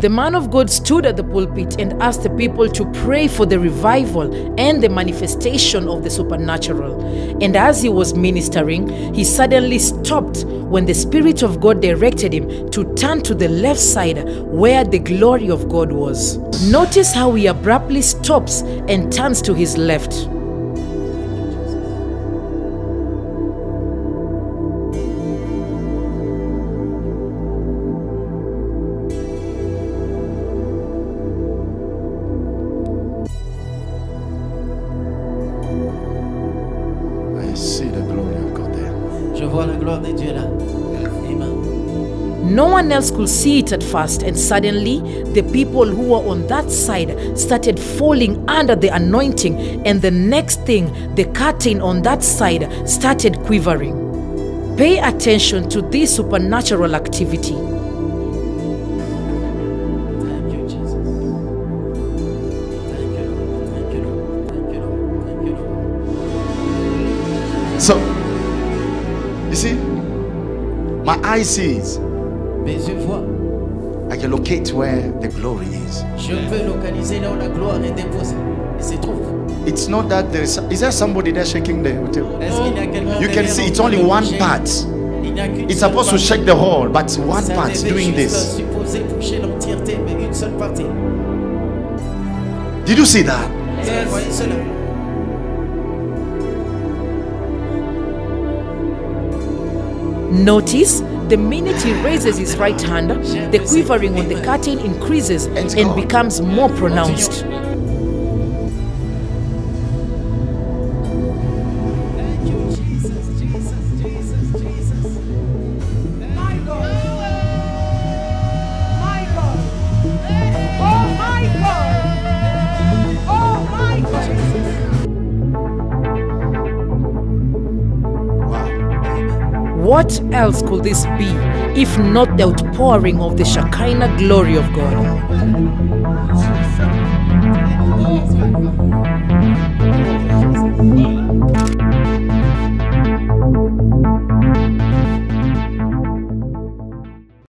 The man of God stood at the pulpit and asked the people to pray for the revival and the manifestation of the supernatural. And as he was ministering, he suddenly stopped when the Spirit of God directed him to turn to the left side where the glory of God was. Notice how he abruptly stops and turns to his left. No one else could see it at first, and suddenly the people who were on that side started falling under the anointing, and the next thing, the curtain on that side started quivering. Pay attention to this supernatural activity. So, you see, my eye sees. I can locate where the glory is. It's not that there is there somebody there shaking the hotel? You can see it's only one part. It's supposed to shake the whole, but one part doing this. Did you see that? Yes. Notice, the minute he raises his right hand, the quivering on the curtain increases and becomes more pronounced. What else could this be if not the outpouring of the Shekinah glory of God?